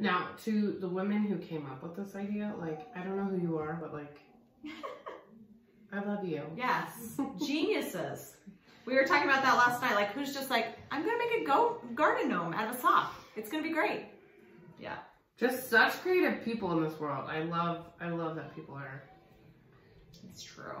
Now, to the women who came up with this idea, like, I don't know who you are, but like, I love you. Yes, geniuses. We were talking about that last night, like, who's just like, I'm gonna make a garden gnome out of a sock. It's gonna be great. Yeah. Just such creative people in this world. I love that people are. It's true.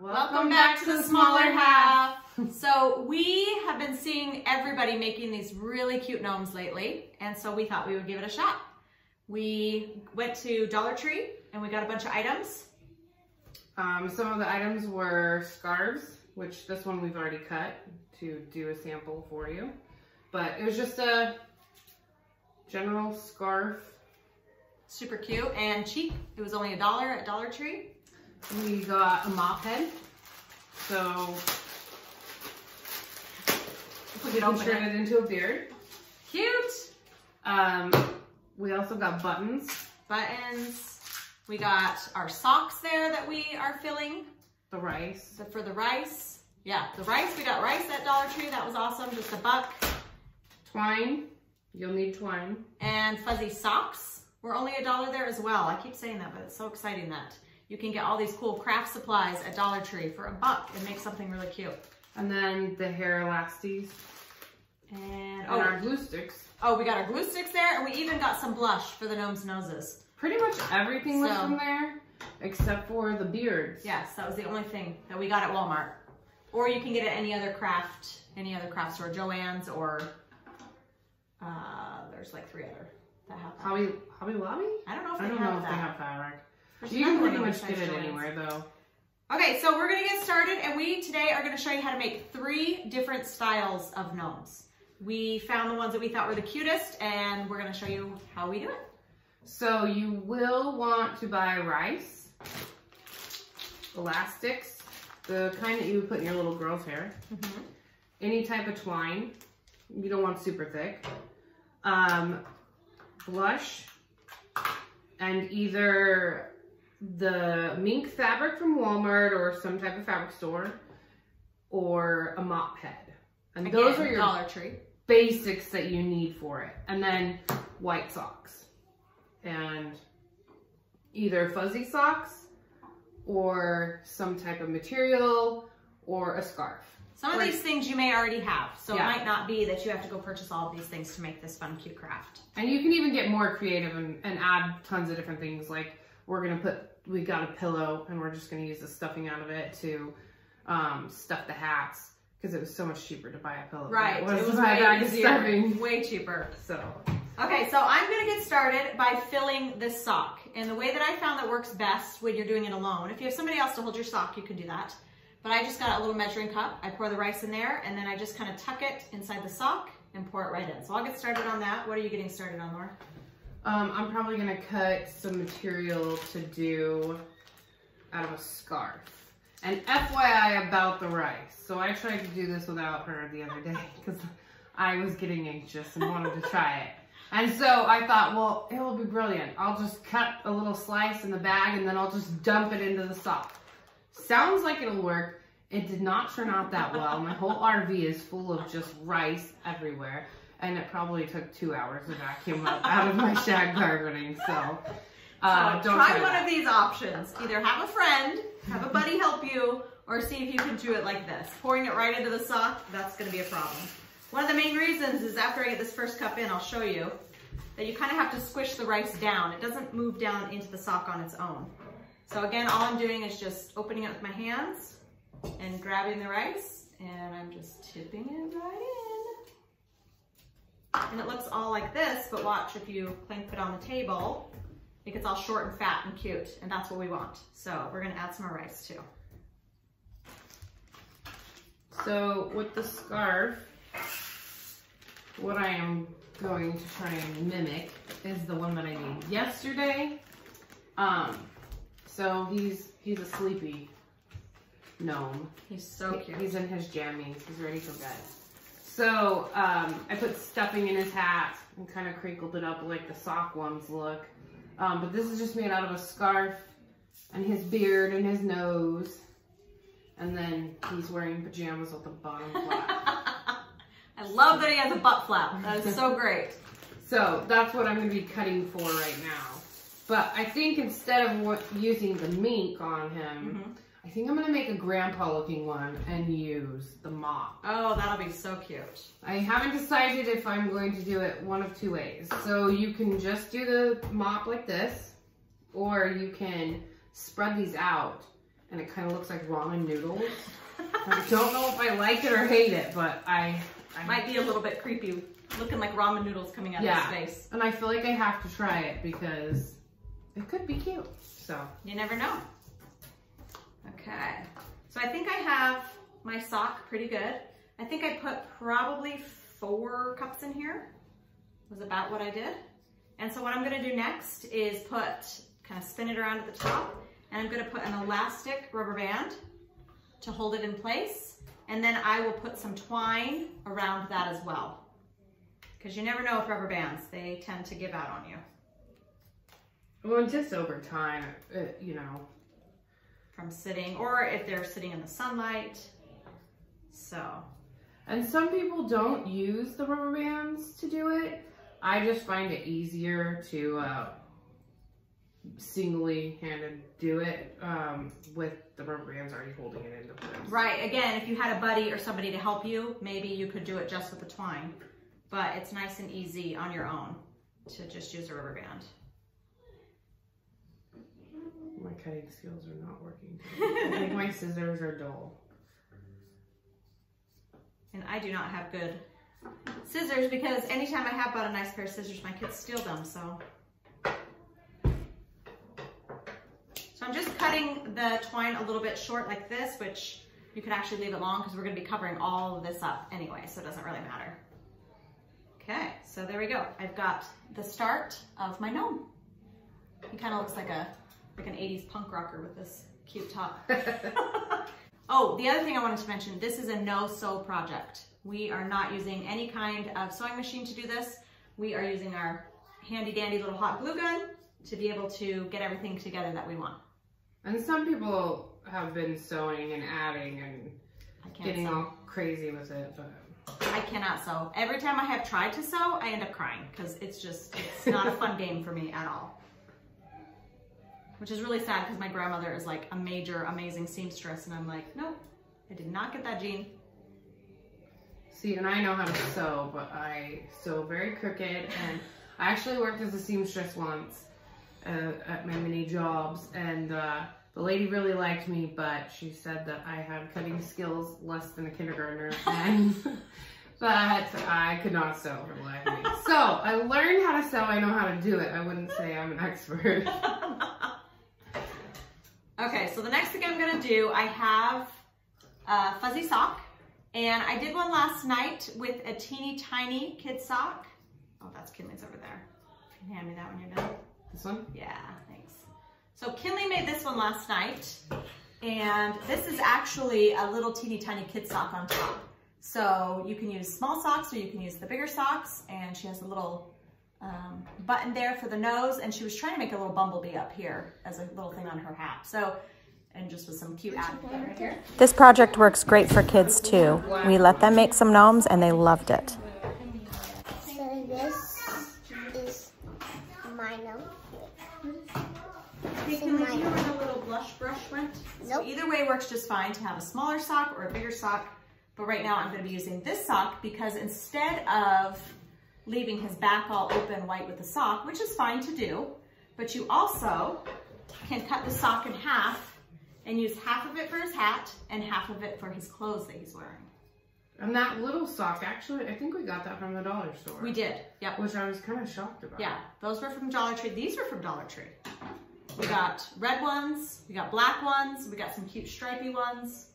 Welcome back to the smaller half. So we have been seeing everybody making these really cute gnomes lately, and so we thought we would give it a shot. We went to Dollar Tree and we got a bunch of items. Some of the items were scarves, which this one we've already cut to do a sample for you, but it was just a general scarf. Super cute and cheap. It was only $1 at Dollar Tree. We got a mop head, so we can turn it into a beard. Cute! We also got buttons. Buttons. We got our socks there that we are filling. The rice. For the rice. Yeah, the rice. We got rice at Dollar Tree. That was awesome. Just a buck. Twine. You'll need twine. And fuzzy socks. We're only $1 there as well. I keep saying that, but it's so exciting that you can get all these cool craft supplies at Dollar Tree for $1 and make something really cute. And then the hair elasties. And our glue sticks. Oh, we got our glue sticks there, and we even got some blush for the gnome's noses. Pretty much everything was from there, except for the beards. Yes, that was the only thing that we got at Walmart. Or you can get it at any other craft store, Joann's, or there's like 3 other that have that. Hobby Lobby? I don't know if they have that. I don't know if they have that. You can pretty much get it anywhere though. Okay, so we're gonna get started, and we today are gonna show you how to make 3 different styles of gnomes. We found the ones that we thought were the cutest, and we're gonna show you how we do it. So you will want to buy rice, elastics, the kind that you would put in your little girl's hair, any type of twine. You don't want super thick. Blush, and either the mink fabric from Walmart or some type of fabric store, or a mop head. And again, those are your Dollar Tree basics that you need for it. And then white socks, and either fuzzy socks or some type of material or a scarf. Some of these things you may already have, so yeah. It might not be that you have to go purchase all of these things to make this fun, cute craft. And you can even get more creative and add tons of different things. Like, we got a pillow, and we're just gonna use the stuffing out of it to stuff the hats, because it was so much cheaper to buy a pillow. Right, it was way cheaper. So. Okay, so I'm gonna get started by filling this sock. And the way that I found that works best when you're doing it alone, if you have somebody else to hold your sock, you can do that. But I just got a little measuring cup. I pour the rice in there, and then I just kind of tuck it inside the sock and pour it right in. So I'll get started on that. What are you getting started on, Laura? I'm probably going to cut some material to do out of a scarf. And FYI about the rice. So I tried to do this without her the other day because I was getting anxious and wanted to try it. And so I thought, well, it will be brilliant. I'll just cut a little slice in the bag, and then I'll just dump it into the sock. Sounds like it'll work. It did not turn out that well. My whole RV is full of just rice everywhere, and it probably took 2 hours to vacuum up out of my shag carpeting. So don't try one of these options. Either have a friend, have a buddy help you, or see if you can do it like this. Pouring it right into the sock, that's gonna be a problem. One of the main reasons is after I get this first cup in, I'll show you, that you kind of have to squish the rice down. It doesn't move down into the sock on its own. So again, all I'm doing is just opening it with my hands and grabbing the rice, and I'm just tipping it right in. And it looks all like this, but watch, if you clamp it on the table, it gets all short and fat and cute, and that's what we want. So we're gonna add some more rice too. So with the scarf, what I am going to try and mimic is the one that I made yesterday. So he's a sleepy gnome. He's so cute. He's in his jammies. He's ready for bed. So I put stuffing in his hat and kind of crinkled it up like the sock ones look. But this is just made out of a scarf and his beard and his nose. And then he's wearing pajamas with a bottom flap. I love that he has a butt flap. That is so great. So that's what I'm going to be cutting for right now. But I think instead of using the mink on him, mm-hmm. I think I'm going to make a grandpa looking one and use the mop. Oh, that'll be so cute. I haven't decided if I'm going to do it one of two ways. So you can just do the mop like this, or you can spread these out and it kind of looks like ramen noodles. I don't know if I like it or hate it, but I might be a little bit creepy looking like ramen noodles coming out of his face. And I feel like I have to try it because it could be cute. So you never know. Okay, so I think I have my sock pretty good. I think I put probably 4 cups in here, was about what I did. And so what I'm gonna do next is put, kind of spin it around at the top, and I'm gonna put an elastic rubber band to hold it in place. And then I will put some twine around that as well. Because you never know with rubber bands, they tend to give out on you. Well, just over time, you know, from sitting, or if they're sitting in the sunlight. So, and some people don't use the rubber bands to do it. I just find it easier to singly-handed do it with the rubber bands already holding it into place. Right, again, if you had a buddy or somebody to help you, maybe you could do it just with the twine, but it's nice and easy on your own to just use a rubber band. My cutting skills are not working. I think my scissors are dull. And I do not have good scissors because anytime I have bought a nice pair of scissors, my kids steal them, so. So I'm just cutting the twine a little bit short like this, which you could actually leave it long because we're gonna be covering all of this up anyway, so it doesn't really matter. Okay, so there we go. I've got the start of my gnome. He kind of looks like a an 80s punk rocker with this cute top. Oh, the other thing I wanted to mention, this is a no-sew project. We are not using any kind of sewing machine to do this. We are using our handy-dandy little hot glue gun to be able to get everything together that we want. And some people have been sewing and adding and getting all crazy with it, but I cannot sew. Every time I have tried to sew, I end up crying because it's just, it's not a fun game for me at all. Which is really sad because my grandmother is like a major, amazing seamstress. And I'm like, nope, I did not get that gene. See, and I know how to sew, but I sew very crooked. And I actually worked as a seamstress once at my many jobs. And the lady really liked me, but she said that I had cutting skills less than a kindergartner. And that I could not sew for the life of me. So I learned how to sew. I know how to do it. I wouldn't say I'm an expert. Okay, so the next thing I'm gonna do, I have a fuzzy sock, and I did one last night with a teeny tiny kid sock. Oh, that's Kinley's over there. Can you hand me that when you're done? This one? Yeah, thanks. So Kinley made this one last night, and this is actually a little teeny tiny kid sock on top. So you can use small socks, or you can use the bigger socks, and she has a little button there for the nose, and she was trying to make a little bumblebee up here as a little thing on her hat. So, and just with some cute apple right here. This project works great for kids too. We let them make some gnomes and they loved it. So this is my gnome. Hey, can we see where the little blush brush went? Nope. So either way works just fine to have a smaller sock or a bigger sock. But right now I'm going to be using this sock because instead of leaving his back all open white with the sock, which is fine to do, but you also can cut the sock in half and use half of it for his hat and half of it for his clothes that he's wearing. And that little sock, actually, I think we got that from the dollar store. We did, yep. Which I was kind of shocked about. Yeah, those were from Dollar Tree. These were from Dollar Tree. We got red ones, we got black ones, we got some cute stripey ones.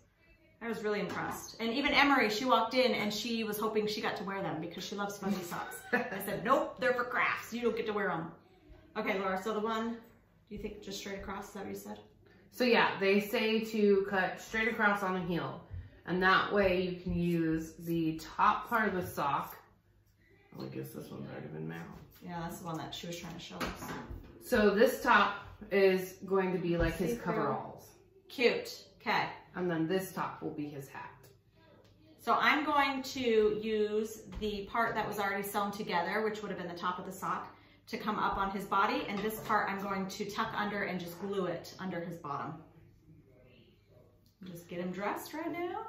I was really impressed. And even Emery, she walked in and she was hoping she got to wear them because she loves fuzzy socks. I said, nope, they're for crafts. You don't get to wear them. Okay, Laura, so the one, do you think just straight across? Is that what you said? So yeah, they say to cut straight across on the heel. And that way you can use the top part of the sock. I guess this one's already been mailed. Yeah, that's the one that she was trying to show us. So this top is going to be like his coveralls. Cute. Okay. And then this top will be his hat. So I'm going to use the part that was already sewn together, which would have been the top of the sock, to come up on his body. And this part I'm going to tuck under and just glue it under his bottom. Just get him dressed right now.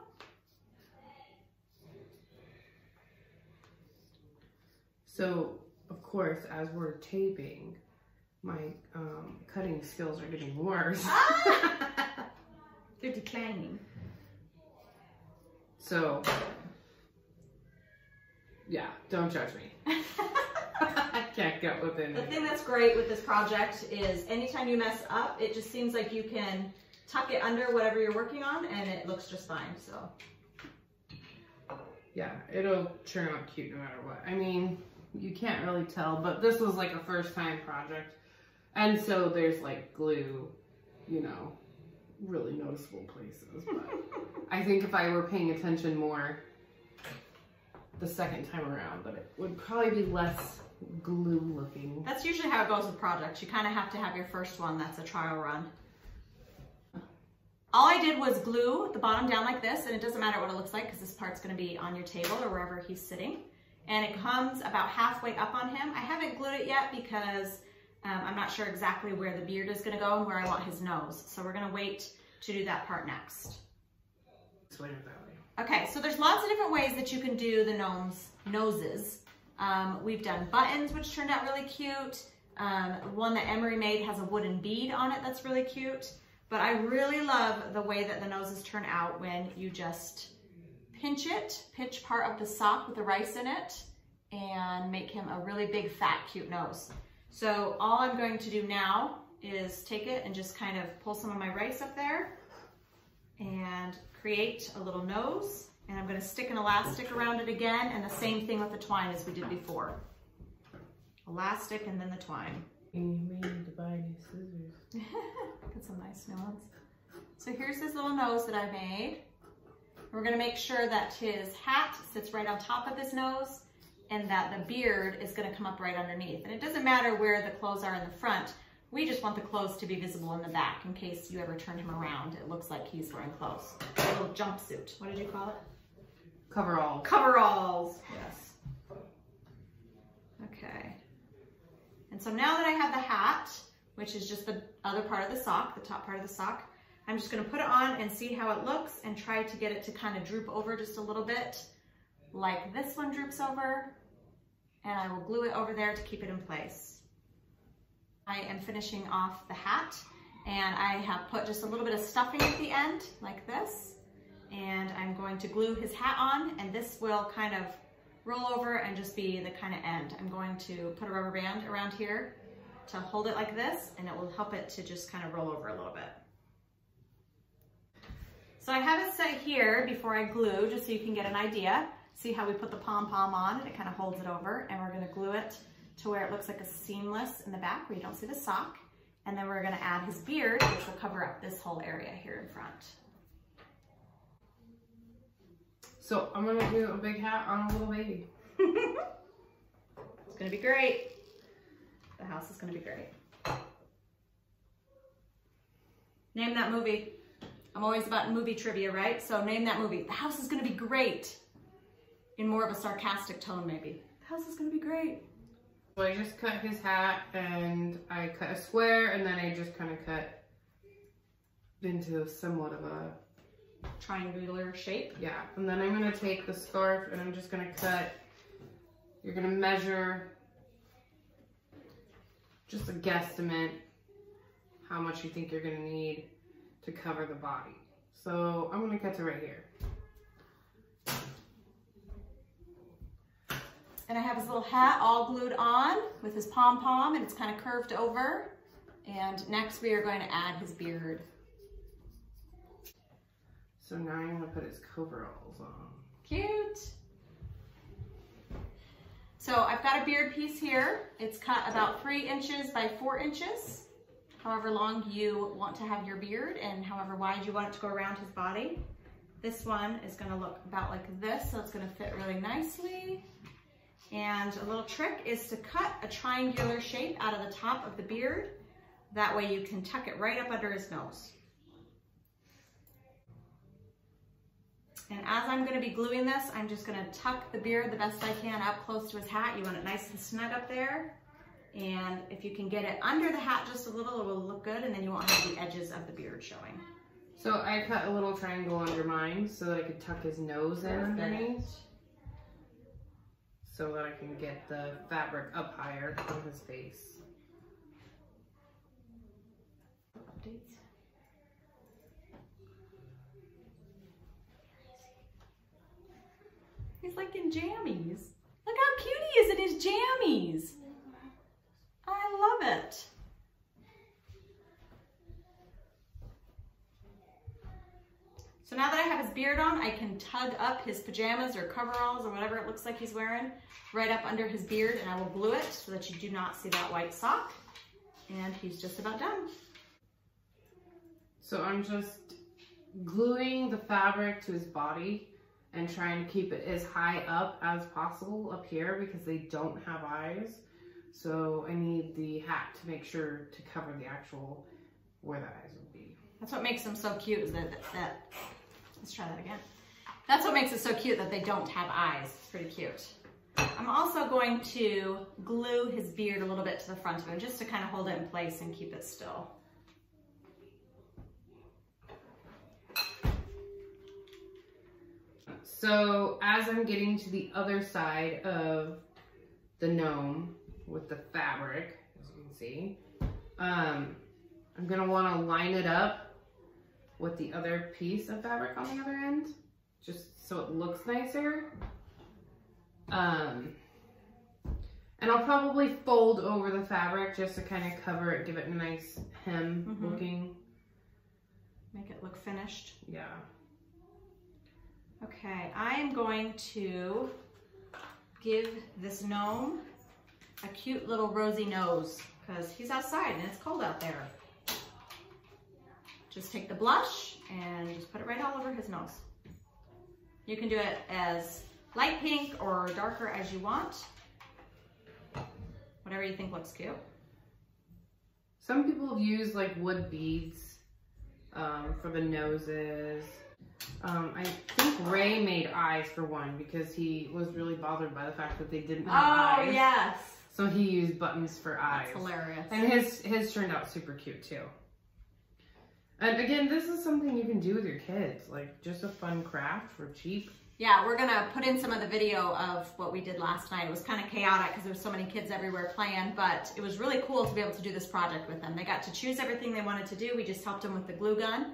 So, of course, as we're taping, my cutting skills are getting worse. They're declining. So, yeah, don't judge me. I can't get within. The thing that's great with this project is anytime you mess up, it just seems like you can tuck it under whatever you're working on and it looks just fine, so. Yeah, it'll turn out cute no matter what. I mean, you can't really tell, but this was like a first time project. And so there's like glue, you know, really noticeable places. But I think if I were paying attention more the second time around, that it would probably be less glue looking. That's usually how it goes with projects. You kind of have to have your first one that's a trial run. All I did was glue the bottom down like this, and it doesn't matter what it looks like because this part's gonna be on your table or wherever he's sitting. And it comes about halfway up on him. I haven't glued it yet because I'm not sure exactly where the beard is gonna go and where I want his nose. So we're gonna wait to do that part next. Okay, so there's lots of different ways that you can do the gnome's noses. We've done buttons, which turned out really cute. One that Emery made has a wooden bead on it that's really cute. But I really love the way that the noses turn out when you just pinch it, pinch part of the sock with the rice in it, and make him a really big, fat, cute nose. So all I'm going to do now is take it and just kind of pull some of my rice up there and create a little nose. And I'm going to stick an elastic around it again, and the same thing with the twine as we did before. Elastic and then the twine. You may need to buy new scissors. Got some nice new ones. So here's his little nose that I made. We're gonna make sure that his hat sits right on top of his nose and that the beard is gonna come up right underneath. And it doesn't matter where the clothes are in the front, we just want the clothes to be visible in the back in case you ever turn him around. It looks like he's wearing clothes. A little jumpsuit. What did you call it? Coveralls. Coveralls, yes. Okay. And so now that I have the hat, which is just the other part of the sock, the top part of the sock, I'm just gonna put it on and see how it looks and try to get it to kind of droop over just a little bit, like this one droops over, and I will glue it over there to keep it in place. I am finishing off the hat, and I have put just a little bit of stuffing at the end, like this, and I'm going to glue his hat on, and this will kind of roll over and just be the kind of end. I'm going to put a rubber band around here to hold it like this, and it will help it to just kind of roll over a little bit. So I have it set here before I glue, just so you can get an idea. See how we put the pom-pom on and it kind of holds it over, and we're gonna glue it to where it looks like a seamless in the back where you don't see the sock. And then we're gonna add his beard, which will cover up this whole area here in front. So I'm gonna do a big hat on a little baby. It's gonna be great. The house is gonna be great. Name that movie. I'm always about movie trivia, right? So name that movie. The house is gonna be great. In more of a sarcastic tone, maybe. The house is gonna be great. So I just cut his hat and I cut a square and then I just kind of cut into somewhat of a triangular shape. Yeah, and then I'm going to take the scarf and I'm just going to cut, you're going to measure just a guesstimate how much you think you're going to need to cover the body. So I'm going to cut to right here. And I have his little hat all glued on with his pom-pom and it's kind of curved over. And next we are going to add his beard. So now I'm gonna put his coveralls on. Cute. So I've got a beard piece here. It's cut about 3 inches by 4 inches. however long you want to have your beard and however wide you want it to go around his body. This one is gonna look about like this, so it's gonna fit really nicely. And a little trick is to cut a triangular shape out of the top of the beard. That way you can tuck it right up under his nose. And as I'm gonna be gluing this, I'm just gonna tuck the beard the best I can up close to his hat. You want it nice and snug up there. And if you can get it under the hat just a little, it will look good, and then you won't have the edges of the beard showing. So I cut a little triangle under mine so that I could tuck his nose in underneath, so that I can get the fabric up higher on his face. Updates. He's like in jammies. Look how cute he is in his jammies. I love it. So now that I have his beard on, I can tug up his pajamas or coveralls or whatever it looks like he's wearing right up under his beard, and I will glue it so that you do not see that white sock. And he's just about done. So I'm just gluing the fabric to his body and trying to keep it as high up as possible up here because they don't have eyes. So I need the hat to make sure to cover the actual, where the eyes would be. That's what makes them so cute, is that let's try that again. That's what makes it so cute that they don't have eyes. It's pretty cute. I'm also going to glue his beard a little bit to the front of him just to kind of hold it in place and keep it still. So as I'm getting to the other side of the gnome with the fabric, as you can see, I'm gonna wanna line it up with the other piece of fabric on the other end, just so it looks nicer. And I'll probably fold over the fabric just to kind of cover it, give it a nice hem looking. Make it look finished. Yeah. Okay, I am going to give this gnome a cute little rosy nose because he's outside and it's cold out there. Just take the blush and just put it right all over his nose. You can do it as light pink or darker as you want. Whatever you think looks cute. Some people use like wood beads for the noses. I think Ray made eyes for one because he was really bothered by the fact that they didn't have eyes. Oh, yes. So he used buttons for eyes. That's hilarious. And his turned out super cute, too. And again, this is something you can do with your kids. Like, just a fun craft for cheap. Yeah, we're going to put in some of the video of what we did last night. It was kind of chaotic because there were so many kids everywhere playing, but it was really cool to be able to do this project with them. They got to choose everything they wanted to do. We just helped them with the glue gun.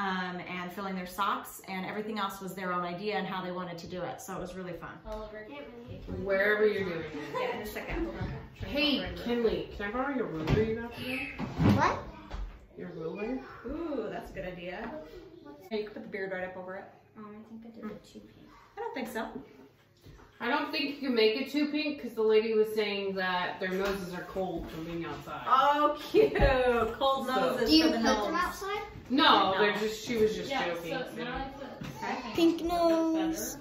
And filling their socks, and everything else was their own idea and how they wanted to do it. So it was really fun. Wherever you're doing it. Yeah, in a second. Hold on. Hey, Kinley, can I borrow your ruler you got today? What? Your ruler? Ooh, that's a good idea. Hey, you can put the beard right up over it. I think I did it too pink. I don't think so. I don't think you can make it too pink because the lady was saying that their noses are cold from being outside. Oh, cute. Cold noses. So, do you put them outside? No, no. she was just yeah, joking. So now I put pink nose.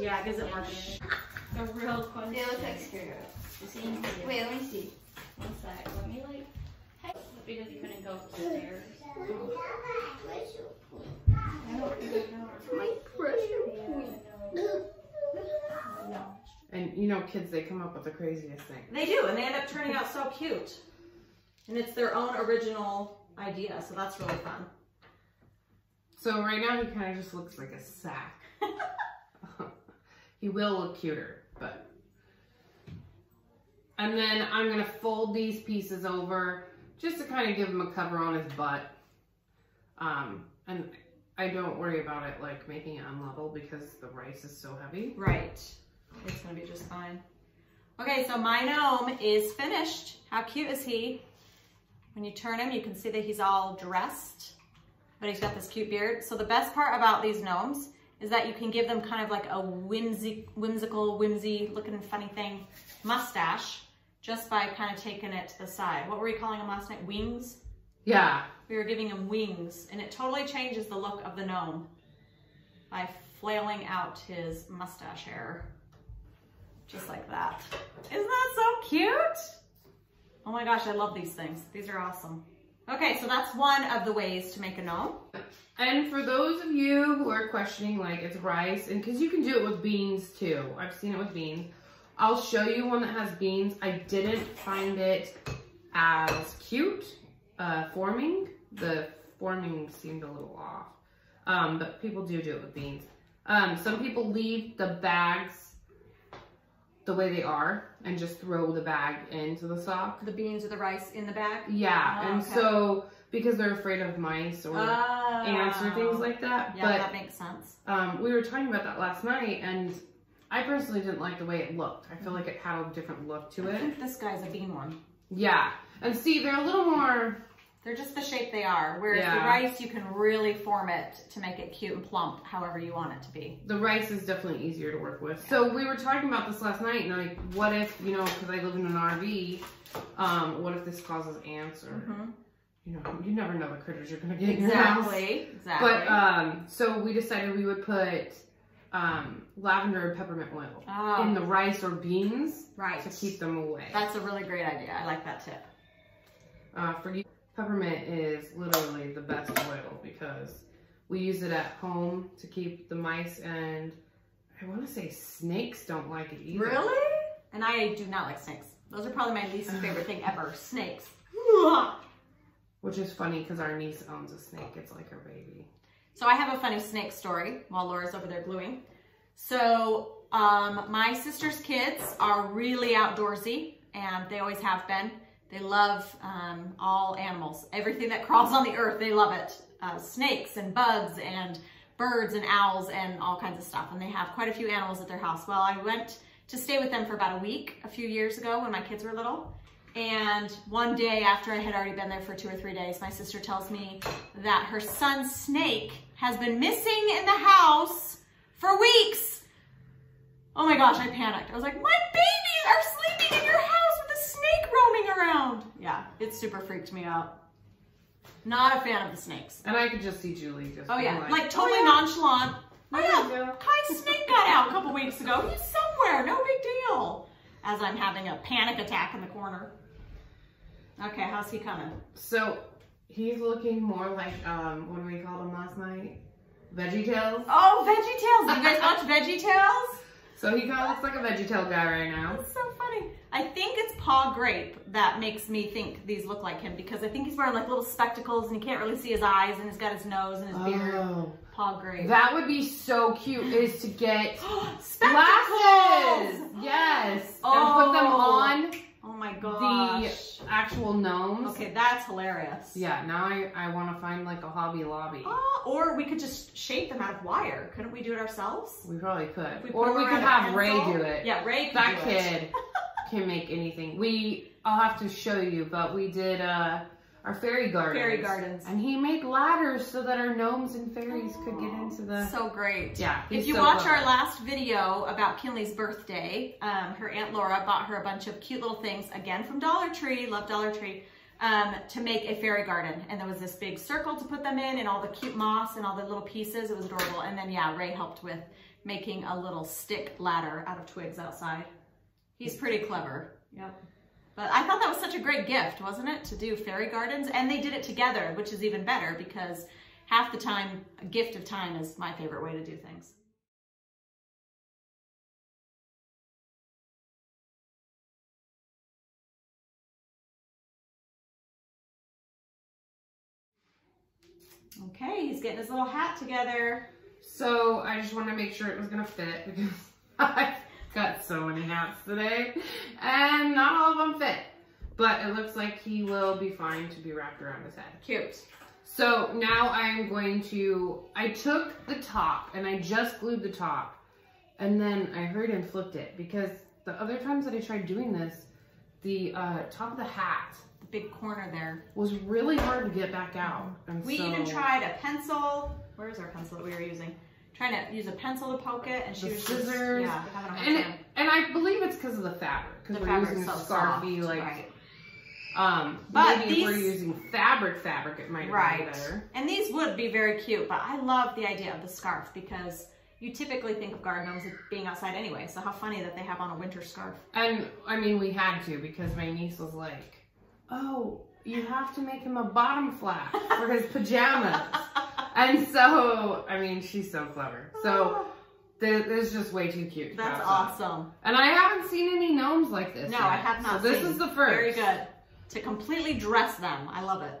Yeah, because it works. The real question. It looks like screw. Wait, let me see. One sec. Let me like. Because you couldn't go upstairs. My pressure point. And you know kids, they come up with the craziest things. They do, and they end up turning out so cute. And it's their own original idea, so that's really fun. So right now he kind of just looks like a sack. He will look cuter, but. And then I'm gonna fold these pieces over just to kind of give him a cover on his butt. And I don't worry about it like making it unlevel because the rice is so heavy. Right. It's gonna be just fine. Okay, so my gnome is finished. How cute is he? When you turn him, you can see that he's all dressed, but he's got this cute beard. So the best part about these gnomes is that you can give them kind of like a whimsy looking funny thing mustache just by kind of taking it to the side. What were we calling them last night? Wings? Yeah. We were giving him wings, and it totally changes the look of the gnome by flailing out his mustache hair. Just like that. Isn't that so cute? Oh my gosh, I love these things. These are awesome. Okay, so that's one of the ways to make a gnome. And for those of you who are questioning, like, it's rice, and because you can do it with beans too. I've seen it with beans. I'll show you one that has beans. I didn't find it as cute forming. The forming seemed a little off, but people do it with beans. Some people leave the bags the way they are and just throw the bag into the sock. The beans or the rice in the bag? Yeah, oh, and okay. So because they're afraid of mice or ants or things like that. Yeah, but that makes sense. We were talking about that last night, and I personally didn't like the way it looked. I feel like it had a different look to it. I think this guy's a bean one. Yeah, and see, they're a little more... They're just the shape they are, whereas the rice, you can really form it to make it cute and plump, however you want it to be. The rice is definitely easier to work with. Yeah. So we were talking about this last night, and like, what if, you know, because I live in an RV, what if this causes ants or, you know, you never know what critters you're going to get in your house. Exactly. But, so we decided we would put lavender and peppermint oil in the rice or beans to keep them away. That's a really great idea. I like that tip. For you. Peppermint is literally the best oil because we use it at home to keep the mice, and I want to say snakes don't like it either. Really? And I do not like snakes. Those are probably my least favorite thing ever, snakes. Which is funny because our niece owns a snake. It's like her baby. So I have a funny snake story while Laura's over there gluing. So my sister's kids are really outdoorsy, and they always have been. They love all animals, everything that crawls on the earth, they love it. Snakes and bugs and birds and owls and all kinds of stuff. And they have quite a few animals at their house. Well, I went to stay with them for about a week a few years ago when my kids were little. And one day after I had already been there for 2 or 3 days, my sister tells me that her son's snake has been missing in the house for weeks. Oh my gosh, I panicked. I was like, my babies are sleeping in your house. Snake roaming around. Yeah, it super freaked me out. Not a fan of the snakes. And I could just see Julie just like totally nonchalant. Oh yeah, Kai's snake got out a couple weeks ago. He's somewhere, no big deal. As I'm having a panic attack in the corner. Okay, how's he coming? So he's looking more like when we called him last night, Veggie Tales. Oh, Veggie Tales! You guys watch Veggie Tales? So he kind of looks like a Veggie Tale guy right now. That's so funny. I think it's Paw Grape that makes me think these look like him, because I think he's wearing like little spectacles and you can't really see his eyes, and he's got his nose and his beard. Paw Grape. That would be so cute, is to get spectacles. Yes. Oh. And put them on. Oh my gosh. The actual gnomes. Okay, that's hilarious. Yeah, now I want to find like a Hobby Lobby. Or we could just shape them out of wire. Couldn't we do it ourselves? We probably could. Or we could have Ray do it. Yeah, Ray could do it. That kid can make anything. I'll have to show you, but we did our fairy gardens. Fairy gardens. And he made ladders so that our gnomes and fairies could get into the... So great. Yeah. If you watch our last video about Kinley's birthday, her Aunt Laura bought her a bunch of cute little things, again from Dollar Tree, love Dollar Tree, to make a fairy garden. And there was this big circle to put them in, and all the cute moss and all the little pieces. It was adorable. And then, yeah, Ray helped with making a little stick ladder out of twigs outside. He's pretty clever. Yep. But I thought that was such a great gift, wasn't it? To do fairy gardens. And they did it together, which is even better, because half the time, a gift of time is my favorite way to do things. Okay, he's getting his little hat together. So I just wanted to make sure it was going to fit, because I got so many hats today, and not all of them fit, but it looks like he will be fine to be wrapped around his head. Cute. So now I'm going to, I took the top and I just glued the top, and then I hurried and flipped it, because the other times that I tried doing this, the top of the hat, the big corner there, was really hard to get back out. And we even tried a pencil. Where's our pencil that we were using? Trying to use a pencil to poke it, and she was scissors. Just, yeah, having a hard time. And I believe it's because of the fabric, because we're using so scarfy, like, right. But maybe if we're using fabric, it might be better. And these would be very cute, but I love the idea of the scarf because you typically think of garden gnomes as being outside anyway, so how funny that they have on a winter scarf. And, I mean, we had to because my niece was like, oh, you have to make him a bottom flap for his pajamas. And so, I mean, she's so clever. So, this is just way too cute. That's awesome. And I haven't seen any gnomes like this. No, yet. I have not so seen. This is the first. Very good. To completely dress them. I love it.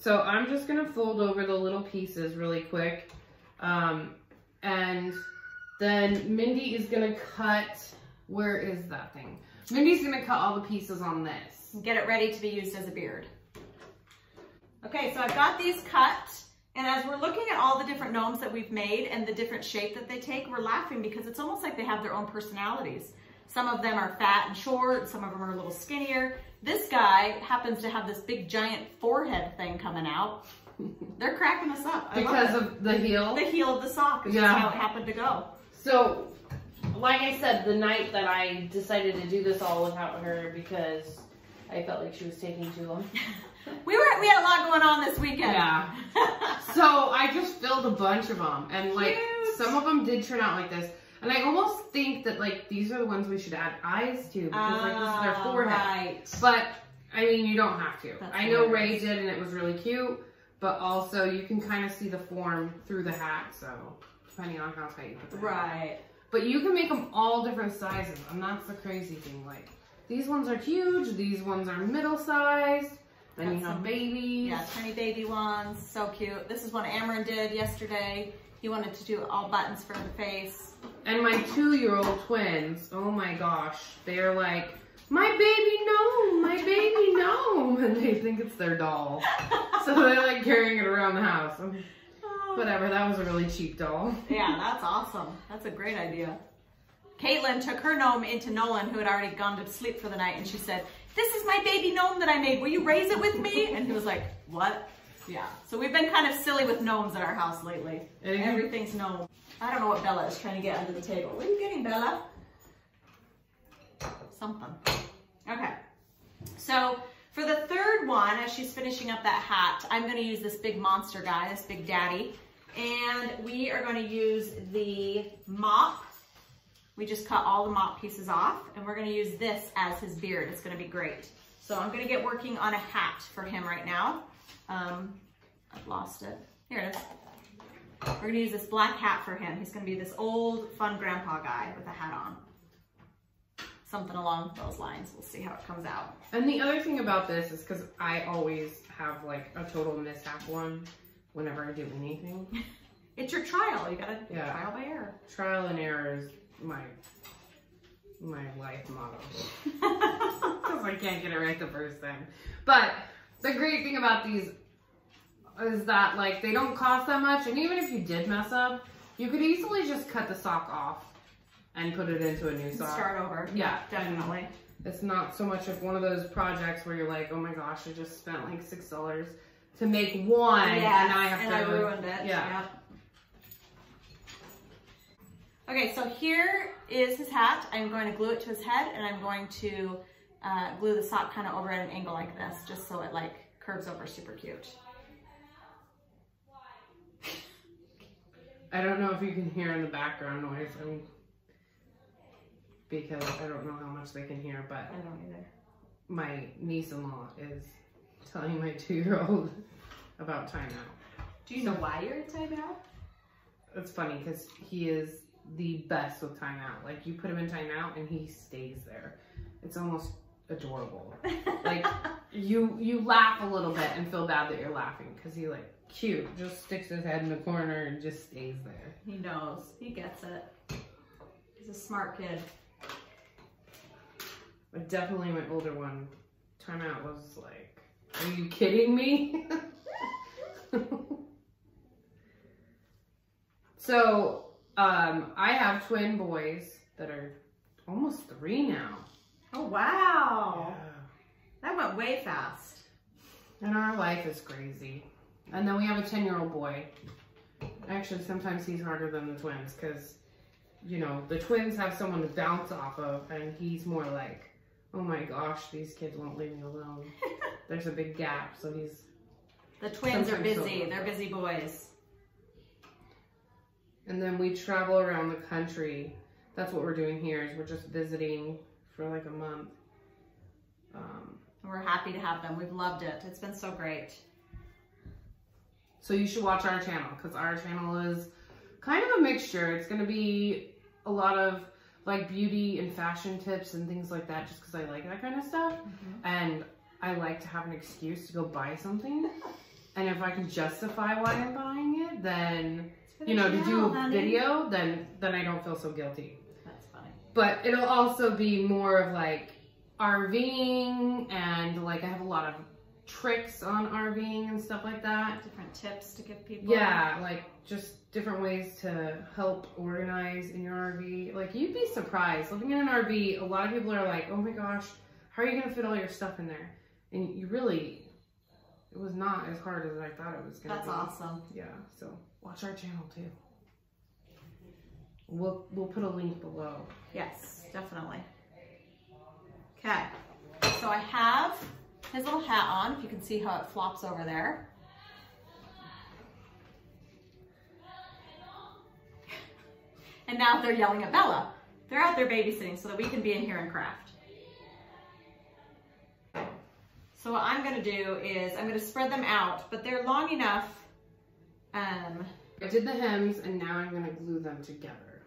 So I'm just going to fold over the little pieces really quick. And then Mindy is going to cut, where is that thing? Mindy's going to cut all the pieces on this. Get it ready to be used as a beard. Okay, so I've got these cut. And as we're looking at all the different gnomes that we've made and the different shape that they take, we're laughing because it's almost like they have their own personalities. Some of them are fat and short, some of them are a little skinnier. This guy happens to have this big giant forehead thing coming out. They're cracking us up. Because of the heel? The heel of the sock is how it happened to go. So, like I said, the night that I decided to do this all without her because I felt like she was taking too long. We had a lot going on this weekend. Yeah. So I just filled a bunch of them, and like some of them did turn out like this. And I almost think that like these are the ones we should add eyes to because like this is their forehead. Right. But I mean, you don't have to. That's hilarious. I know Ray did, and it was really cute. But also, you can kind of see the form through the hat. So depending on how tight you put the hat. Right. But you can make them all different sizes, and that's the crazy thing. Like these ones are huge. These ones are middle sized. Then you have babies. Yeah, tiny baby ones. So cute. This is one Amarin did yesterday. He wanted to do all buttons for the face. And my 2-year-old twins, oh my gosh, they're like, my baby gnome, and they think it's their doll. So they're like carrying it around the house. Whatever, that was a really cheap doll. Yeah, that's awesome. That's a great idea. Caitlin took her gnome into Nolan, who had already gone to sleep for the night, and she said, "This is my baby gnome that I made. Will you raise it with me?" And he was like, "What?" Yeah. So we've been kind of silly with gnomes at our house lately. Everything's gnome. I don't know what Bella is trying to get under the table. What are you getting, Bella? Something. Okay. So for the third one, as she's finishing up that hat, I'm going to use this big monster guy, this big daddy. And we are going to use the mop. We just cut all the mop pieces off, and we're going to use this as his beard. It's going to be great. So I'm going to get working on a hat for him right now. I've lost it. Here it is. We're going to use this black hat for him. He's going to be this old, fun grandpa guy with a hat on. Something along those lines. We'll see how it comes out. And the other thing about this is because I always have like a total mishap one whenever I do anything. It's your trial. You got to trial by error. Trial and error is my life motto, because I can't get it right the first time. But the great thing about these is that like they don't cost that much, and even if you did mess up, you could easily just cut the sock off and put it into a new sock. Start over. Yeah, definitely. It's not so much of one of those projects where you're like, oh my gosh, I just spent like $6 to make one, and I have to. I ruined it. Yeah. Okay, so here is his hat. I'm going to glue it to his head, and I'm going to glue the sock kind of over at an angle like this, just so it like curves over super cute. I don't know if you can hear in the background noise, because I don't know how much they can hear, but I don't either. My niece-in-law is telling my 2-year-old about timeout. Do you know why you're at timeout? It's funny because he is the best with timeout. Like, you put him in timeout and he stays there. It's almost adorable. Like, you laugh a little bit and feel bad that you're laughing because he like just sticks his head in the corner and just stays there. He knows. He gets it. He's a smart kid. But definitely my older one, timeout was like, are you kidding me? So I have twin boys that are almost 3 now. Oh, wow. Yeah. That went way fast. And our life is crazy. And then we have a 10-year-old boy. Actually, sometimes he's harder than the twins because, you know, the twins have someone to bounce off of, and he's more like, Oh my gosh, these kids won't leave me alone. There's a big gap, so he's... The twins are busy. They're busy boys. And then we travel around the country. That's what we're doing here, is we're just visiting for like a month. We're happy to have them. We've loved it. It's been so great. So you should watch our channel, because our channel is kind of a mixture. It's going to be a lot of like beauty and fashion tips and things like that, just because I like that kind of stuff. Mm-hmm. And I like to have an excuse to go buy something. And if I can justify why I'm buying it, then, you know, to do a video, then I don't feel so guilty. That's funny. But it'll also be more of like RVing, and like I have a lot of tricks on RVing and stuff like that. Different tips to give people. Yeah, like just different ways to help organize in your RV. Like, you'd be surprised. Living in an RV, a lot of people are like, oh my gosh, how are you going to fit all your stuff in there? And you really, it was not as hard as I thought it was going to be. That's awesome. Yeah, so watch our channel too. We'll put a link below. Yes, definitely. Okay, so I have his little hat on, if you can see how it flops over there. And now they're yelling at Bella. They're out there babysitting so that we can be in here and craft. So what I'm gonna do is I'm gonna spread them out, but they're long enough. I did the hems, and now I'm gonna glue them together.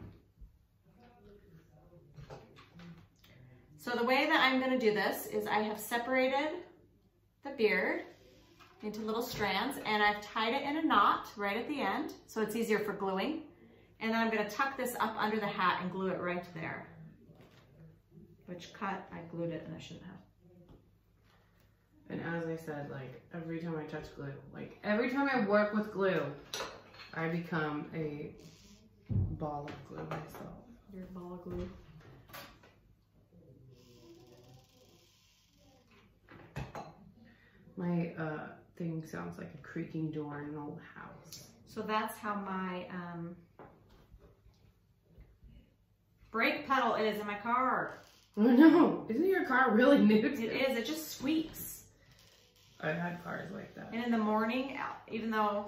So the way that I'm gonna do this is I have separated the beard into little strands, and I've tied it in a knot right at the end, so it's easier for gluing. And then I'm gonna tuck this up under the hat and glue it right there. Which cut, I glued it and I shouldn't have. And as I said, like every time I touch glue, like every time I work with glue, I become a ball of glue myself. You're a ball of glue. My thing sounds like a creaking door in an old house. So that's how my brake pedal is in my car. Oh no, isn't your car really new? It is, it just squeaks. I've had cars like that. And in the morning, even though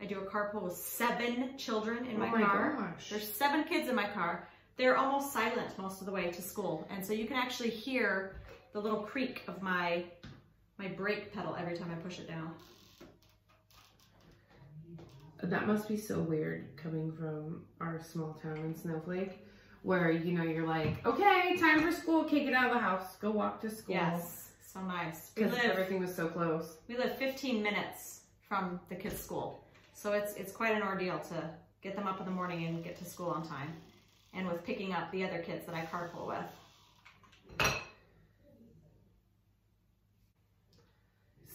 I do a carpool with 7 children in my car. Oh my gosh. There's 7 kids in my car. They're almost silent most of the way to school. And so you can actually hear the little creak of my brake pedal every time I push it down. That must be so weird coming from our small town in Snowflake, where, you know, you're like, okay, time for school, kick it out of the house, go walk to school. Yes, so nice. Because everything was so close. We live 15 minutes from the kids' school. So it's quite an ordeal to get them up in the morning and get to school on time. And with picking up the other kids that I carpool with.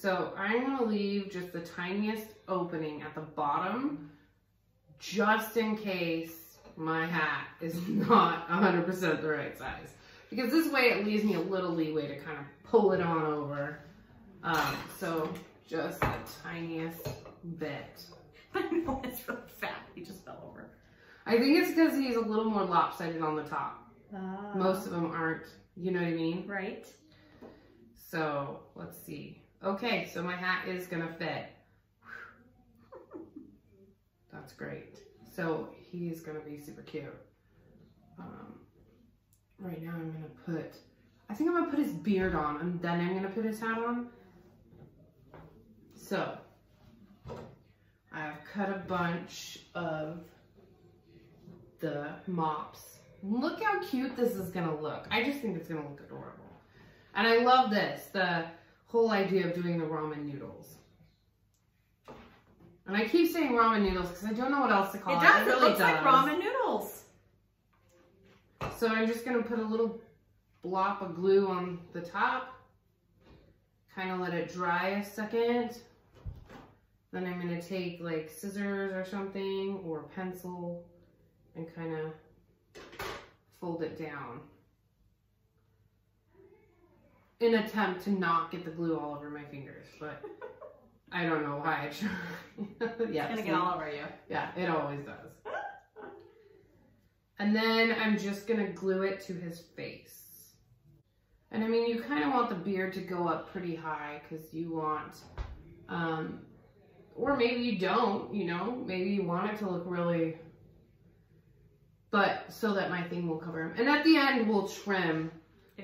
So I'm gonna leave just the tiniest opening at the bottom, just in case my hat is not 100% the right size. Because this way it leaves me a little leeway to kind of pull it on over. So just the tiniest bit. I know, it's really fat, he just fell over. I think it's because he's a little more lopsided on the top. Most of them aren't, you know what I mean? Right. So let's see. Okay, so my hat is gonna fit. That's great. So he's gonna be super cute. Right now I'm gonna put, I think I'm gonna put his beard on, and then I'm gonna put his hat on. So I've cut a bunch of the mops. Look how cute this is gonna look. I just think it's gonna look adorable. And I love this, the whole idea of doing the ramen noodles. And I keep saying ramen noodles because I don't know what else to call it. It really looks like ramen noodles. So I'm just gonna put a little blob of glue on the top, kind of let it dry a second. Then I'm gonna take like scissors or something, or a pencil, and kind of fold it down. In an attempt to not get the glue all over my fingers, but I don't know why I tried. Yeah, it's gonna get all over you. Yeah, it always does. And then I'm just gonna glue it to his face. And I mean, you kind of want the beard to go up pretty high because you want, or maybe you don't, you know, maybe you want it to look really, but so that my thing will cover him. And at the end, we'll trim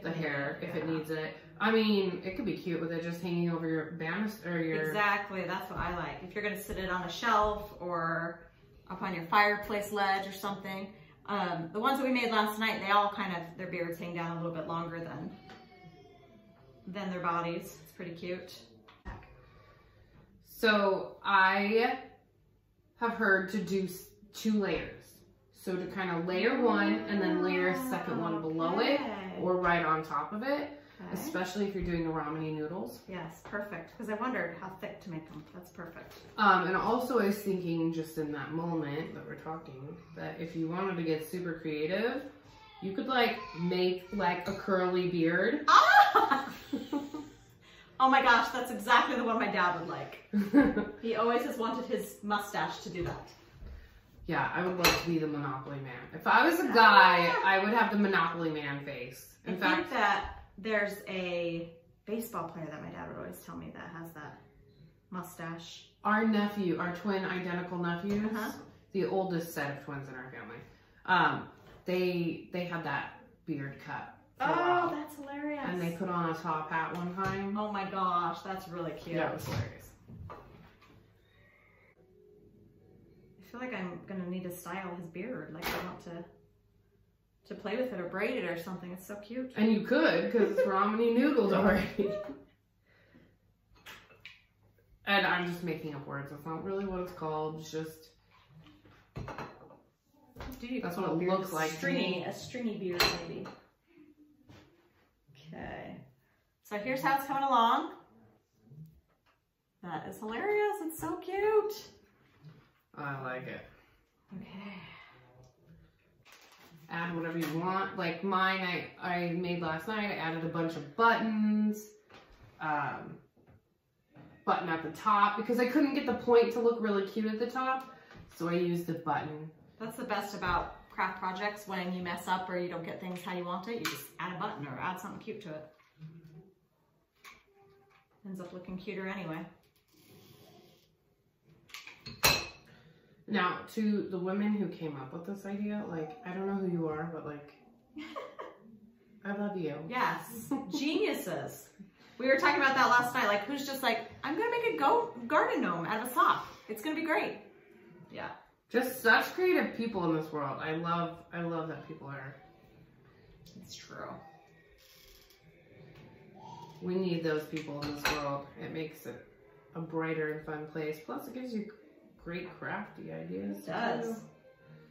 the hair if it needs it. I mean, it could be cute with it just hanging over your banister or your... Exactly, that's what I like. If you're going to sit it on a shelf or up on your fireplace ledge or something. The ones that we made last night, they all kind of, their beards hang down a little bit longer than their bodies. It's pretty cute. So I have heard to do 2 layers. So to kind of layer one and then layer a second one below it or right on top of it. Okay. Especially if you're doing the rameni noodles. Yes, perfect. Because I wondered how thick to make them. That's perfect. And also I was thinking just in that moment that we're talking, that if you wanted to get super creative, you could like make like a curly beard. Ah! Oh my gosh, that's exactly the one my dad would like. He always has wanted his mustache to do that. Yeah, I would love to be the Monopoly man. If I was a guy, I would have the Monopoly man face. In fact, I think that there's a baseball player that my dad would always tell me that has that mustache. Our nephew, our twin identical nephews, the oldest set of twins in our family, they had that beard cut. Oh, that's hilarious. And they put on a top hat one time. Oh my gosh, that's really cute. That was hilarious. I feel like I'm going to need to style his beard. Like I want to play with it or braid it or something. It's so cute. And you could, because it's rameni noodles already. And I'm just making up words. That's not really what it's called. It's just... Dude, that's what it looks like to me. A stringy beard, maybe. Okay. So here's how it's coming along. That is hilarious. It's so cute. I like it. Okay. Add whatever you want. Like mine, I made last night, I added a bunch of buttons, button at the top, because I couldn't get the point to look really cute at the top, so I used a button. That's the best about craft projects, when you mess up or you don't get things how you want it, you just add a button or add something cute to it. Ends up looking cuter anyway. Now, to the women who came up with this idea, like, I don't know who you are, but like, I love you. Yes, geniuses. We were talking about that last night, like, who's just like, I'm gonna make a garden gnome out of a sock. It's gonna be great. Yeah. Just such creative people in this world. I love that people are. It's true. We need those people in this world. It makes it a brighter and fun place. Plus, it gives you great crafty ideas. It does.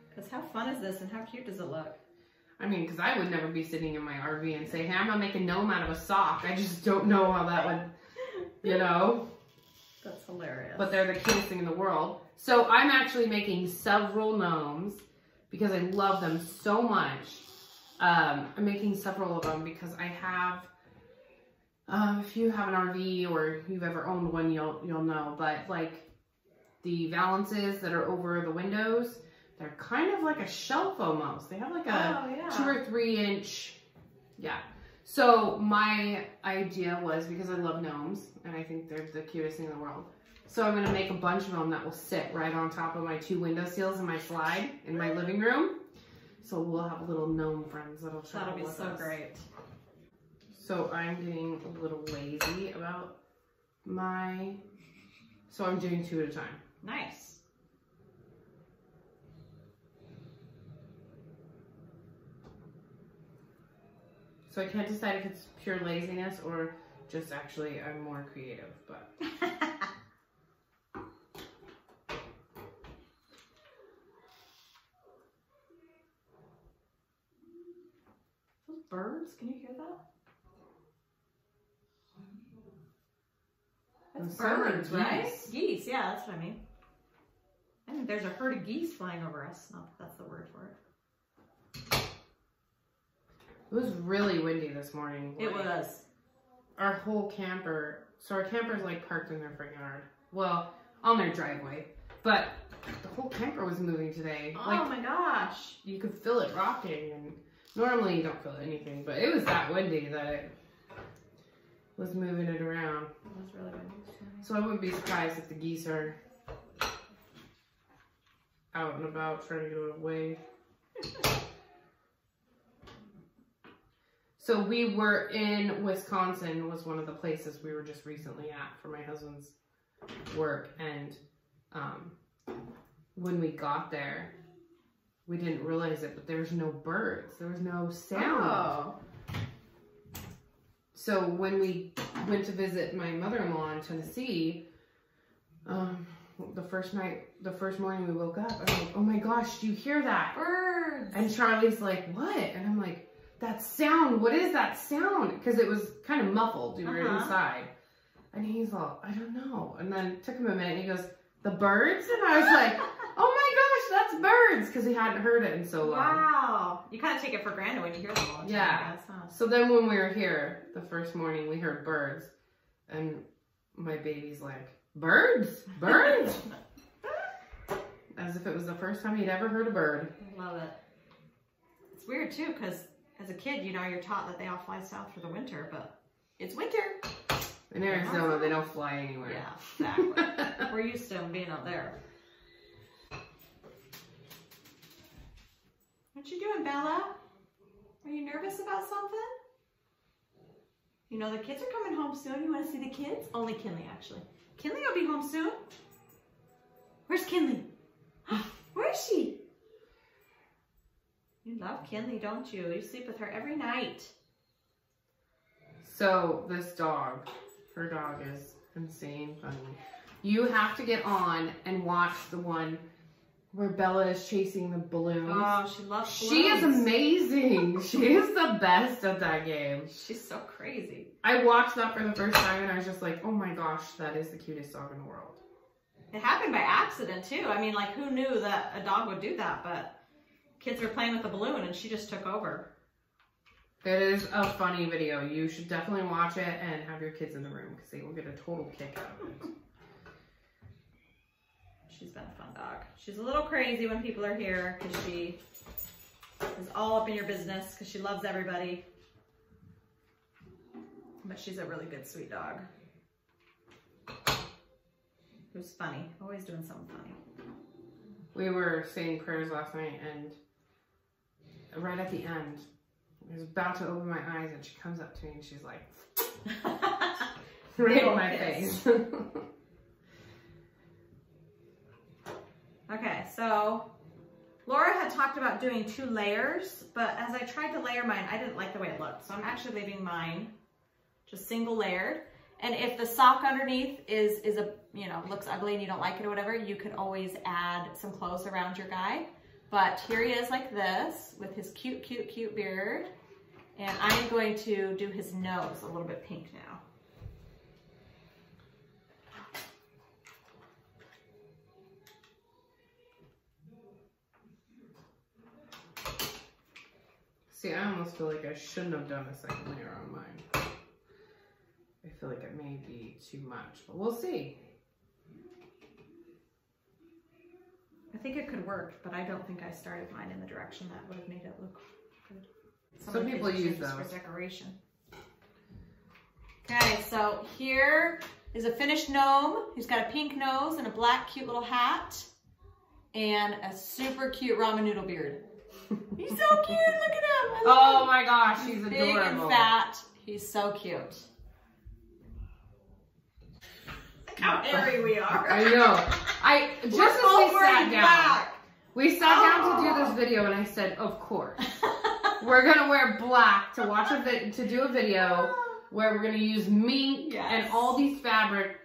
Because how fun is this and how cute does it look? I mean, because I would never be sitting in my RV and say, hey, I'm going to make a gnome out of a sock. I just don't know how that would, you know. That's hilarious. But they're the cutest thing in the world. So I'm actually making several gnomes because I love them so much. I'm making several of them because I have, if you have an RV or you've ever owned one, you'll know. But like, the valances that are over the windows, they're kind of like a shelf almost. They have like a 2 or 3 inch, yeah. So my idea was, because I love gnomes and I think they're the cutest thing in the world, so I'm gonna make a bunch of them that will sit right on top of my 2 windowsills and my slide in my living room. So we'll have little gnome friends that'll travel with us. That'll be so great. So I'm getting a little lazy about my, so I'm doing 2 at a time. Nice. So I can't decide if it's pure laziness or just actually I'm more creative, but. Those birds, can you hear that? That's birds, right? Geese, yeah, that's what I mean. I think there's a herd of geese flying over us. Not that that's the word for it. It was really windy this morning. It was. Our whole camper, so our camper's like parked in their front yard. Well, on their driveway. But the whole camper was moving today. Oh like, my gosh. You could feel it rocking. And normally you don't feel anything, but it was that windy that it was moving it around. It was really good. So I wouldn't be surprised if the geese are out and about trying to get away. So we were in Wisconsin, was one of the places we were just recently at for my husband's work. And when we got there, we didn't realize it, but there was no birds. There was no sound. Oh. So when we went to visit my mother-in-law in Tennessee, the first morning we woke up, I was like, oh my gosh, do you hear that? Birds. And Charlie's like, what? And I'm like, that sound, what is that sound? Because it was kind of muffled, we were inside. And he's all, I don't know. And then it took him a minute and he goes, the birds? And I was like, oh my gosh, that's birds. Because he hadn't heard it in so long. Wow. You kind of take it for granted when you hear them all the time. Yeah. Huh? So then when we were here, the first morning we heard birds. And my baby's like, birds? Birds? As if it was the first time he'd ever heard a bird. I love it. It's weird too, because as a kid, you know, you're taught that they all fly south for the winter, but it's winter. In Arizona, they don't fly anywhere. Yeah, exactly. We're used to them being out there. What you doing, Bella? Are you nervous about something? You know, the kids are coming home soon. You want to see the kids? Only Kinley, actually. Kinley will be home soon. Where's Kinley? Where is she? You love Kinley, don't you? You sleep with her every night. So this dog, her dog is insane funny. You have to get on and watch the one where Bella is chasing the balloons. Oh, she loves balloons. She is amazing. She is the best at that game. She's so crazy. I watched that for the first time and I was just like, oh my gosh, that is the cutest dog in the world. It happened by accident too. I mean, like, who knew that a dog would do that, but kids were playing with a balloon and she just took over. It is a funny video. You should definitely watch it and have your kids in the room because they will get a total kick out of it. She's been a fun dog. She's a little crazy when people are here because she is all up in your business because she loves everybody. But she's a really good, sweet dog. Who's funny, always doing something funny. We were saying prayers last night and right at the end, I was about to open my eyes and she comes up to me and she's like, right in my face. Okay, so Laura had talked about doing 2 layers, but as I tried to layer mine, I didn't like the way it looked. So I'm actually leaving mine just single layered. And if the sock underneath is a, you know, looks ugly and you don't like it or whatever, you could always add some clothes around your guy. But here he is like this with his cute, cute, cute beard. And I'm going to do his nose a little bit pink now. See, I almost feel like I shouldn't have done a second layer on mine. I feel like it may be too much, but we'll see. I think it could work, but I don't think I started mine in the direction that would have made it look good. Some people use those for decoration. Okay, so here is a finished gnome. He's got a pink nose and a black cute little hat and a super cute ramen noodle beard. He's so cute, look at him. Oh my gosh, he's adorable. Big and fat, he's so cute. How airy we are. I know. I just as we sat down, we sat down to do this video and I said, of course, we're going to wear black to watch to do a video where we're going to use mink and all these fabric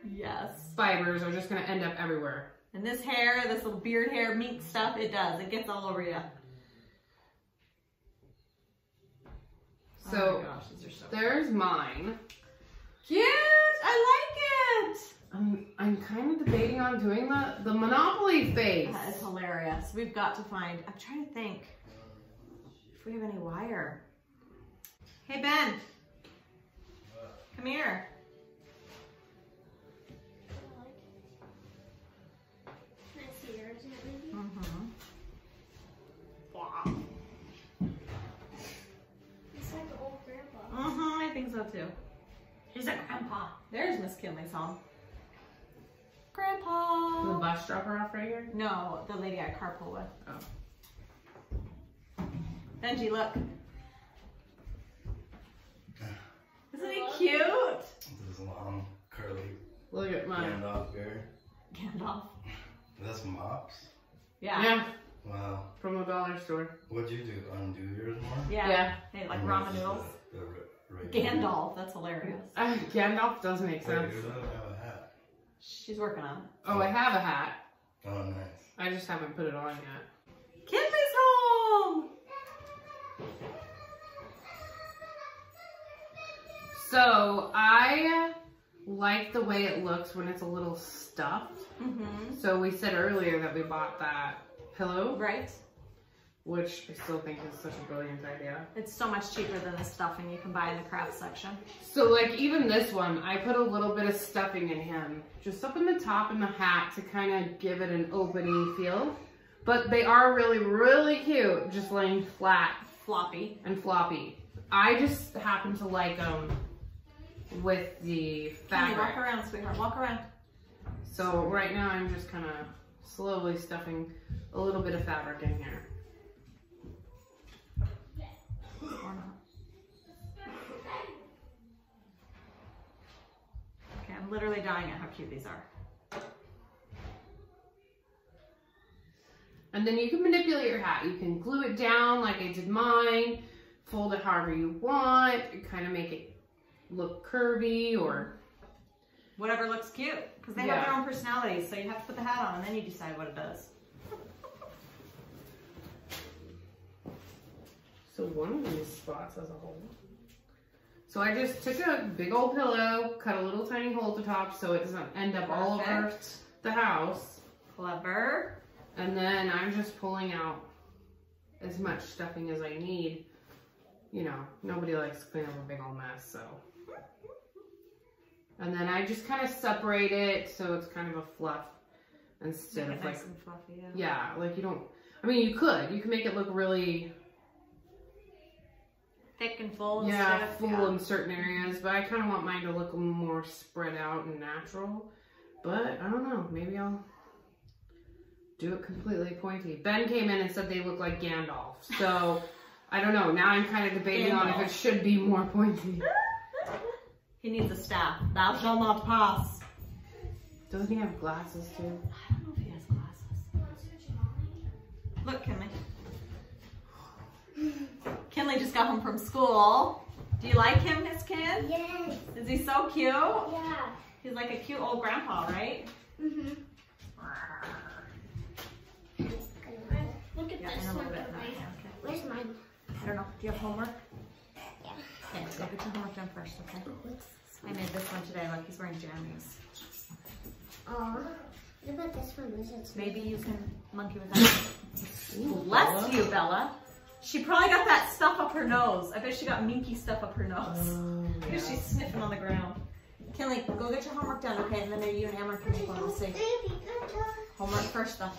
fibers are just going to end up everywhere. And this hair, this little beard hair, mink stuff, it does. It gets all over you. So, oh my gosh, these are so there's mine. Cute! I like it! I'm kind of debating on doing the Monopoly face. That is hilarious. We've got to find, I'm trying to think if we have any wire. Hey, Ben. Come here. Can I see yours, maybe? Mm-hmm. Wow. It's like an old grandpa. Mm-hmm, I think so too. She's like, Grandpa. There's Miss Kinley's home. Grandpa. Did the bus drop her off right here? No, the lady I carpool with. Oh. Benji, look. Isn't he cute? This long, curly. Look at mine. Gandalf beard. Gandalf. That's Mops? Yeah. Yeah. Wow. From a dollar store. What'd you do? Undo yours more? Yeah. Yeah. They like ramen noodles. Gandalf. That's hilarious. Gandalf does make sense. Wait, you don't have a hat. She's working on it. Oh, I have a hat. Oh, nice. I just haven't put it on yet. Kinley's home! So, I like the way it looks when it's a little stuffed. Mm-hmm. So, we said earlier that we bought that pillow. Right. Which I still think is such a brilliant idea. It's so much cheaper than the stuffing you can buy in the craft section. So, like, even this one, I put a little bit of stuffing in him. Just up in the top and the hat to kind of give it an opening feel. But they are really, really cute. Just laying flat. Floppy. And floppy. I just happen to like them. With the fabric. Walk around, sweetheart. Walk around. So right now I'm just kind of slowly stuffing a little bit of fabric in here. Or not. Okay, I'm literally dying at how cute these are. And then you can manipulate your hat. You can glue it down like I did mine, fold it however you want, kind of make it look curvy or whatever looks cute, because they have their own personalities, so you have to put the hat on and then you decide what it does. So one of these spots has a hole, so I just took a big old pillow, cut a little tiny hole at the top so it doesn't end up all over the house. Clever. And then I'm just pulling out as much stuffing as I need. You know, nobody likes cleaning up a big old mess, so. And then I just kind of separate it so it's kind of a fluff instead of like nice and fluffy, yeah. Yeah, like you don't. I mean, you can make it look really thick and full. Yeah, full in certain areas, but I kind of want mine to look more spread out and natural. But I don't know, maybe I'll do it completely pointy. Ben came in and said they look like Gandalf, so. I don't know. Now I'm kind of debating on if it should be more pointy. He needs a staff. Thou shalt not pass. Doesn't he have glasses too? I don't know if he has glasses. Look, Kinley. Kinley just got home from school. Do you like him, his kid? Yes. Is he so cute? Yeah. He's like a cute old grandpa, right? Mm-hmm. Look at this one. Where's mine? I don't know. Do you have homework? Yeah. Okay, go get your homework done first, okay? I made this one today. Look, he's wearing jammies. Oh, what about this one? Maybe you can monkey with that. Ooh, bless you, Bella. She probably got that stuff up her nose. I bet she got minky stuff up her nose. Because she's sniffing on the ground. Kinley, go get your homework done, okay? And then maybe you and Amber can go and see. Homework first, though.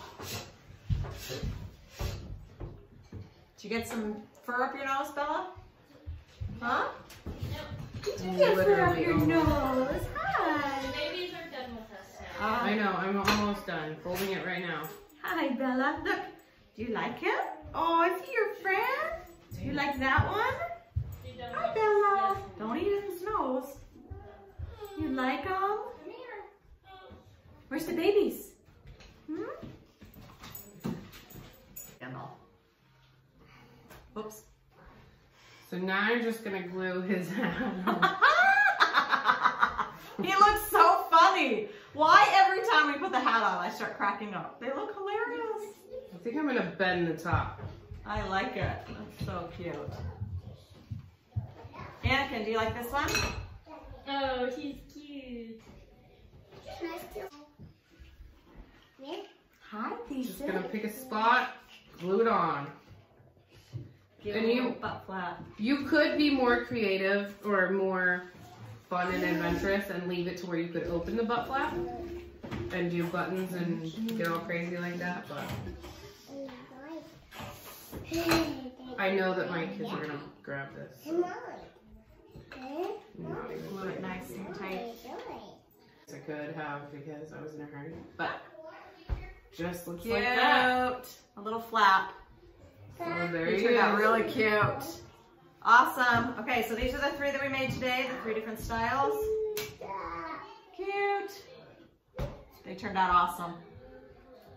Did you get some fur up your nose, Bella? Huh? No. Did you get fur up your nose? Hi. The babies are done with us now. I know. I'm almost done. Folding it right now. Hi, Bella. Look. Do you like him? Oh, is he your friend? Do you like that one? Hi, Bella. Don't eat his nose. You like him? Come here. Where's the babies? Hmm? Oops. So now I'm just going to glue his hat on. He looks so funny. Why every time we put the hat on, I start cracking up? They look hilarious. I think I'm going to bend the top. I like it. That's so cute. Anakin, do you like this one? Oh, he's cute. Hi, Peter. Just going to pick a spot, glue it on. And you, butt flap. You could be more creative or more fun and adventurous and leave it to where you could open the butt flap and do buttons and get all crazy like that, but I know that my kids are going to grab this. They glue it nice and tight. I could have because I was in a hurry, but just looks cute. Like that. A little flap. So there you go. It turned out really cute. Awesome. Okay, so these are the three that we made today, the three different styles. Cute. They turned out awesome.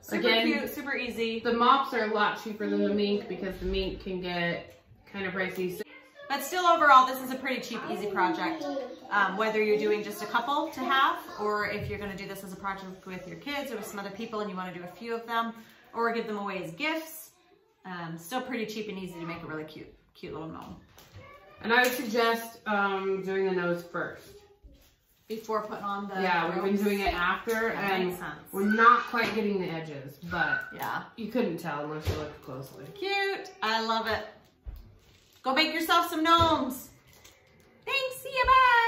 Super Again, cute, super easy. The mops are a lot cheaper than the mink because the mink can get kind of pricey. But still overall, this is a pretty cheap, easy project. Whether you're doing just a couple to have, or if you're gonna do this as a project with your kids or with some other people and you wanna do a few of them, or give them away as gifts, still pretty cheap and easy to make a really cute little gnome. And I would suggest doing the nose first. Before putting on the... Yeah, we've been doing it after, and we're not quite getting the edges, but yeah, you couldn't tell unless you looked closely. Cute! I love it. Go make yourself some gnomes. Thanks, see ya, bye!